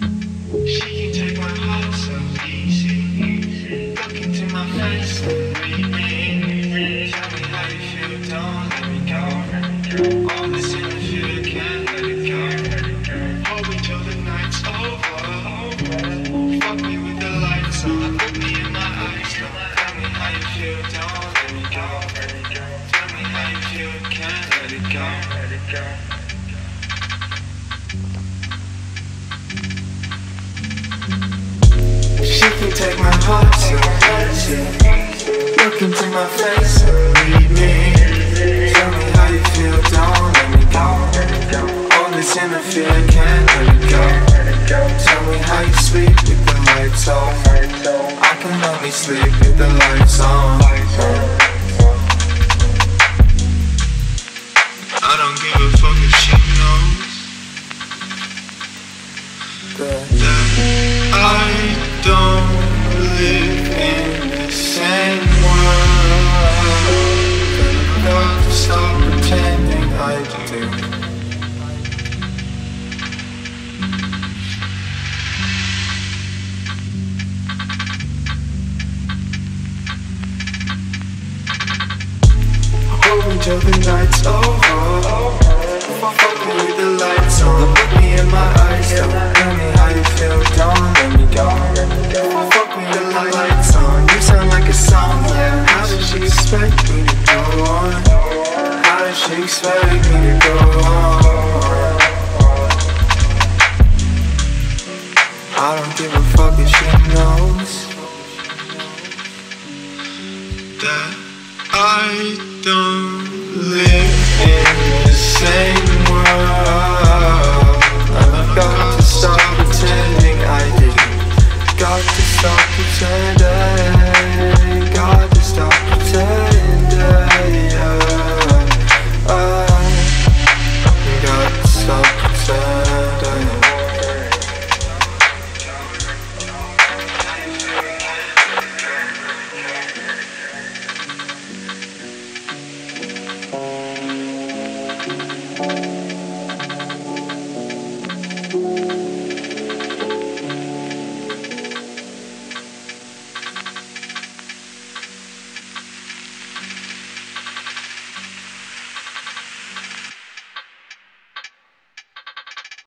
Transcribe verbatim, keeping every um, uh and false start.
She can take my heart so easy. Look into my face and read me. Tell me how you feel, don't let me go. All this in the field, can't let it go. Hold me till the night's over. Fuck me with the lights on. Look me in my eyes, tell me how you feel, don't let me go. Tell me how you feel, can't let it go. Let it go. She can take my heart so easy. Look into my face and read me. Tell me how you feel, don't let me go. All this inner fear, can't let it go. Tell me how you sleep with the lights off. I can only sleep with the lights on. I don't give a fuck if she knows that I don't live in the same world. Got to stop pretending I do. Hold me till the night's over. Fuck me with the lights on. Put me in my eyes. Tell me how you feel. Don't let me go. Expect me to go on? How does she expect me to go on? I don't give a fuck if she knows that I don't live in the same